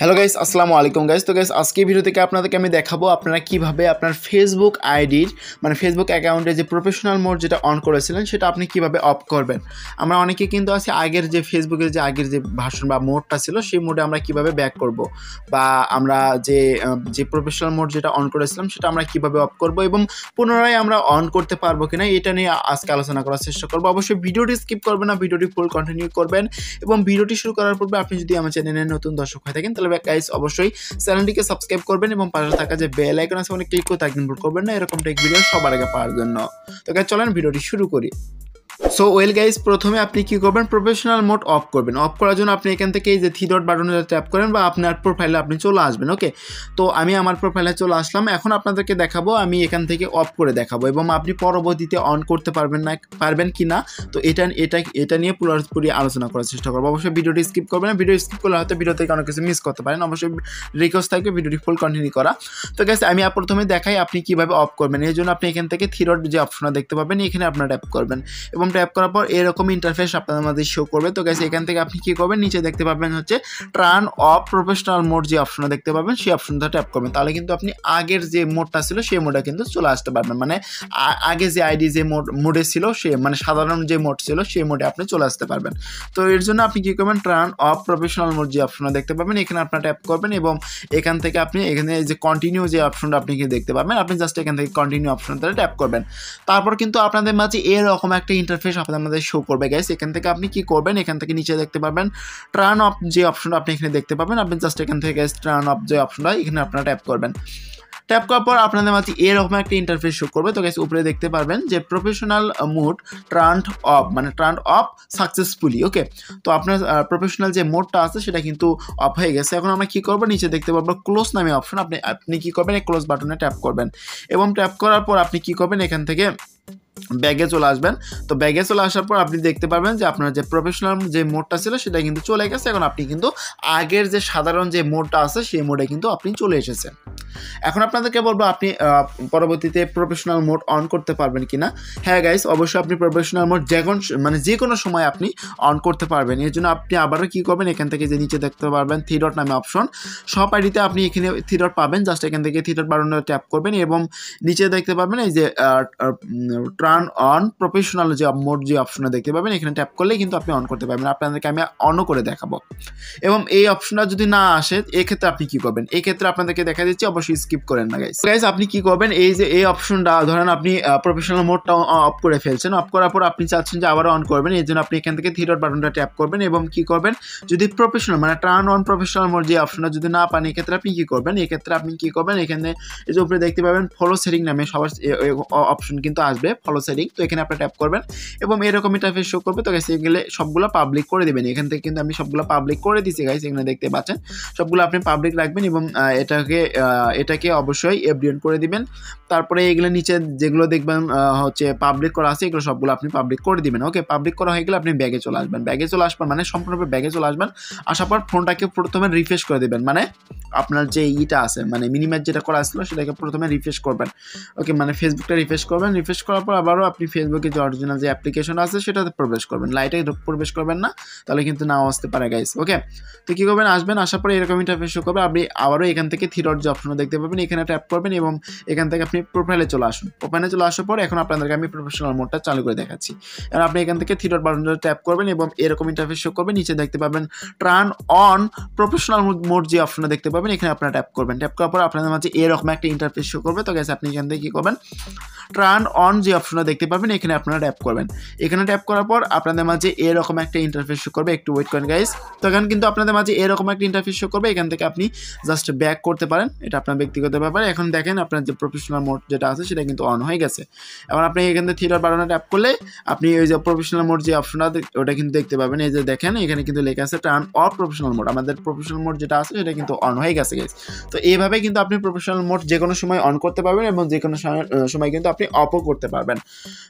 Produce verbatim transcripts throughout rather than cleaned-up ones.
Hello guys अस्सलामु आलैकुम guys. तो guys आज के भिडियो থেকে আপনাদেরকে আমি দেখাবো আপনারা কিভাবে আপনার ফেসবুক আইডির মানে ফেসবুক অ্যাকাউন্টে যে প্রফেশনাল মোড যেটা অন করেছিলেন সেটা আপনি কিভাবে অফ করবেন। আমরা অনেকে কিন্তু আছে আগের যে ফেসবুকের যে আগের যে ভার্সন বা মোডটা ছিল সেই মোডে আমরা কিভাবে ব্যাক করব বা আমরা যে যে প্রফেশনাল মোড যেটা অন করেছিলাম সেটা আমরা কিভাবে অফ করব এবং পুনরায় আমরা অন করতে পারবো কিনা এটা নিয়ে আজকে আলোচনা করার চেষ্টা করব। অবশ্যই ভিডিওটি স্কিপ করবেন না, ভিডিওটি ফুল কন্টিনিউ করবেন এবং ভিডিওটি শুরু করার পূর্বে আপনি যদি আমার চ্যানেলে নতুন দর্শক হয়ে থাকেন গাইস অবশ্যই চ্যানেলটিকে সাবস্ক্রাইব করবেন এবং পাশে থাকা যে বেল আইকন আছে ওখানে ক্লিক করে থাকবেন, ভুল করবেন না এরকম টেক ভিডিও সবার আগে পাওয়ার জন্য। তো গাইস চলেন ভিডিওটি শুরু করি। সো ওয়েল গাইজ প্রথমে আপনি কী করবেন, প্রফেশনাল মোড অফ করবেন। অফ করার জন্য আপনি এখান থেকে এই যে থ্রি ডট বাটনে ট্যাপ করেন বা আপনার প্রোফাইলে আপনি চলে আসবেন। ওকে, তো আমি আমার প্রোফাইলে চলে আসলাম। এখন আপনাদেরকে দেখাবো আমি এখান থেকে অফ করে দেখাবো এবং আপনি পরবর্তীতে অন করতে পারবেন না পারবেন কি না, তো এটা এটা এটা নিয়ে পুরোপুরি আলোচনা করার চেষ্টা করবো। অবশ্যই ভিডিওটি স্কিপ করবেন না, ভিডিও স্কিপ করলে হয়তো ভিডিও থেকে অনেক কিছু মিস করতে পারেন। অবশ্যই রিকোয়েস্ট থাকবে ভিডিওটি ফুল কন্টিনিউ করা। তো গাইজ আমি প্রথমে দেখাই আপনি কীভাবে অফ করবেন। এর জন্য আপনি এখান থেকে থ্রি ডট যে অপশনটা দেখতে পাবেন এখানে আপনার ট্যাপ করবেন এবং ট্যাপ করার পর এরকম ইন্টারফেস আপনাদের মধ্যে শো করবে। তো গাইস এখান থেকে আপনি কী করবেন, নিচে দেখতে পাবেন হচ্ছে টার্ন অফ প্রফেশনাল মোড যে অপশনটা দেখতে পাবেন সেই অপশনটা ট্যাপ করবেন। তাহলে কিন্তু আপনি আগের যে মোডটা ছিল সেই মোডে কিন্তু চলে আসতে পারবেন, মানে আগে যে আইডি যে মোড মোডে ছিল সে মানে সাধারণ যে মোড ছিল সেই মোডে আপনি চলে আসতে পারবেন। তো এর জন্য আপনি কী করবেন, টার্ন অফ প্রফেশনাল মোড যে অপশনটা দেখতে পাবেন এখানে আপনার ট্যাপ করবেন এবং এখান থেকে আপনি এখানে যে কন্টিনিউ যে অপশনটা আপনি দেখতে পাবেন আপনি জাস্ট এখান থেকে কন্টিনিউ অপশনটা ট্যাপ করবেন। তারপর কিন্তু আপনাদের মাঝে এরকম একটা ইন্টারফেস আপনাদের শো করবে। গাইস এখান থেকে আপনি কি করবেন, এখান থেকে নিচে দেখতে পাবেন টার্ন অফ যে অপশনটা আপনি এখানে দেখতে পাবেন আপনি জাস্ট এখান থেকে গাইস টার্ন অফ যে অপশনটা এখানে আপনারা ট্যাপ করবেন। ট্যাপ করার পর আপনাদের মাঝে এরকম একটা ইন্টারফেস শো করবে। তো গাইস উপরে দেখতে পারবেন যে প্রফেশনাল মোড টার্ন অফ মানে টার্ন অফ সাকসেসফুলি। ওকে, তো আপনার প্রফেশনাল যে মোডটা আছে সেটা কিন্তু অফ হয়ে গেছে। এখন আমরা কী করবো, নিচে দেখতে পাবো ক্লোজ নামে অপশন, আপনি আপনি কী করবেন এই ক্লোজ বাটনে ট্যাপ করবেন এবং ট্যাপ করার পর আপনি কী করবেন এখান থেকে ব্যাগে চলে আসবেন। তো ব্যাগে চলে আসার পর আপনি দেখতে পাবেন যে আপনার যে প্রফেশনাল যে মোডটা ছিল সেটা কিন্তু চলে গেছে। এখন আপনি কিন্তু আগের যে সাধারণ যে মোডটা আছে সেই মোডে কিন্তু আপনি চলে এসেছেন। এখন আপনাদেরকে বলবো আপনি পরবর্তীতে প্রফেশনাল মোড অন করতে পারবেন কি না। হ্যাঁ গাইস অবশ্যই আপনি প্রফেশনাল মোড যে কোন মানে যে কোনো সময় আপনি অন করতে পারবেন। এর জন্য আপনি আবারও কী করবেন, এখান থেকে যে নিচে দেখতে পারবেন থ্রি ডট নামে অপশন, সব আইডিতে আপনি এখানে থ্রি ডট পাবেন, জাস্ট এখান থেকে থ্রি ডট বাটনে ট্যাপ করবেন এবং নিচে দেখতে পাবেন এই যে টার্ন অন প্রফেশনাল যে মোড যে অপশনটা দেখতে পাবেন এখানে ট্যাপ করলে কিন্তু আপনি অন করতে পারবেন। আপনাদেরকে আমি অনও করে দেখাবো এবং এই অপশনটা যদি না আসে এক্ষেত্রে আপনি কী করবেন, এই ক্ষেত্রে আপনাদেরকে দেখা দিচ্ছি অবশ্যই স্কিপ করেন না গাইস। গাইস আপনি কী করবেন, এই যে এই অপশনটা ধরেন আপনি প্রফেশনাল মোডটা অফ করে ফেলছেন, অফ করার পর আপনি চাচ্ছেন যে আবারও অন করবেন। এই জন্য আপনি এখান থেকে থ্রি ডট বাটনটা ট্যাপ করবেন এবং কী করবেন, যদি প্রফেশনাল মানে টার্ন অন প্রফেশনাল মোড যে অপশনটা যদি না পান এক্ষেত্রে আপনি কী করবেন, এক্ষেত্রে আপনি কী করবেন এখানে এই যে উপরে দেখতে পাবেন ফলো সেটিং নামে সবার অপশন কিন্তু আসবে ফলো সেটিং। তো এখানে আপনি ট্যাপ করবেন এবং এরকম ইন্টারফেস শো করবে। তো গাইস এগুলো সবগুলো পাবলিক করে দেবেন, এখান থেকে কিন্তু আমি সবগুলো পাবলিক করে দিচ্ছি গাইস, এখানে দেখতে পাচ্ছেন সবগুলো আপনি পাবলিক রাখবেন এবং এটাকে এটাকে অবশ্যই এফডিএন করে দিবেন। তারপরে এগুলো নিচে যেগুলো দেখবেন হচ্ছে পাবলিক করা আছে এগুলো সবগুলো আপনি পাবলিক করে দিবেন। ওকে, পাবলিক করা হয়ে গেলে আপনি ব্যাগে চলে আসবেন, ব্যাগে চলে আসবেন মানে সম্পূর্ণরূপে ব্যাগে চলে আসবেন। আসার পর ফোনটাকে প্রথমে রিফ্রেশ করে দেবেন, মানে আপনার যে ইটা আছে মানে মিনিমাইজ যেটা করা ছিল সেটাকে প্রথমে রিফ্রেশ করবেন। ওকে, মানে ফেসবুকটা রিফ্রেশ করবেন, রিফ্রেশ করার পর আবারও আপনি ফেসবুকে যে অরিজিনাল যে অ্যাপ্লিকেশন আছে সেটাতে প্রবেশ করবেন। লাইটে প্রবেশ করবেন না, তাহলে কিন্তু নাও আসতে পারে গাইস। ওকে, তো কী করবেন, আসবেন আসার পরে এরকম ইন্টারফেস শো করবেন। আপনি আবারও এখান থেকে থ্রি ডট যে অপশন দেখতে পাবেন এখানে ট্যাপ করবেন এবং এখান থেকে আপনি প্রোফাইলে চলে আসুন। প্রোফাইলে চলে আসার পর এখন আপনাদেরকে আমি প্রফেশনাল মোডটা চালু করে দেখাচ্ছি। এখন আপনি এখান থেকে থ্রি ডট বাটনটা ট্যাপ করবেন এবং এরকম ইন্টারফেস শো করবেন। নিচে দেখতে পাবেন টার্ন অন প্রফেশনাল মোড যে অপশনটা দেখতে পাবেন এখানে আপনারা ট্যাপ করবেন। ট্যাপ করার পর আপনাদের মাঝে এরকম একটা ইন্টারফেস শো করবে। তো গাইস আপনি এখান থেকে কী করবেন, টার্ন অন যে অপশনটা দেখতে পাবেন এখানে আপনারা ট্যাপ করবেন। এখানে ট্যাপ করার পর আপনাদের মাঝে এরকম একটা ইন্টারফেস শো করবে, একটু ওয়েট করেন গাইস। তো এখন কিন্তু আপনাদের মাঝে এরকম একটা ইন্টারফেস শো করবে, এখান থেকে আপনি জাস্ট ব্যাক করতে পারেন, এটা আপনার ব্যক্তিগত ব্যাপার। এখন দেখেন আপনার যে প্রফেশনাল মোড যেটা আছে সেটা কিন্তু অন হয়ে গেছে। এখন আপনি এখান থেকে থিয়েটার বাটনে ট্যাপ করলে আপনি ওই যে প্রফেশনাল মোড যে অপশনটা ওটা কিন্তু দেখতে পাবেন। এই যে দেখেন এখানে কিন্তু লেখা আছে টার্ন অফ প্রফেশনাল মোড, আমাদের প্রফেশনাল মোড যেটা আছে সেটা কিন্তু অন হয়ে গেছে গাইস। তো এইভাবে কিন্তু আপনি প্রফেশনাল মোড যে কোনো সময় অন করতে পারবেন এবং যে কোনো সময় কিন্তু আপনি অফও করতে পারবেন।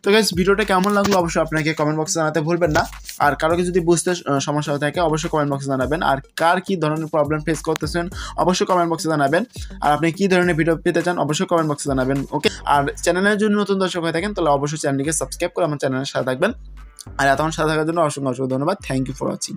তো গাইস ভিডিওটা কেমন লাগলো অবশ্যই আপনাকে কমেন্ট বক্সে জানাতে ভুলবেন না। আর কারোকে যদি বুঝতে সমস্যা থাকে অবশ্যই কমেন্ট বক্সে জানাবেন। আর কার কী ধরনের প্রবলেম ফেস করতেছেন অবশ্যই কমেন্ট বক্সে জানাবেন। আর আপনি কী ধরনের ভিডিও পেতে চান অবশ্যই কমেন্ট বক্সে জানাবেন। ওকে, আর চ্যানেলের জন্য নতুন দর্শক হয়ে থাকেন তাহলে অবশ্যই চ্যানেলটিকে সাবস্ক্রাইব করে আমার চ্যানেলের সাথে থাকবেন। আর এতক্ষণ সাথে থাকার জন্য অসংখ্য অসংখ্য ধন্যবাদ। Thank you for watching.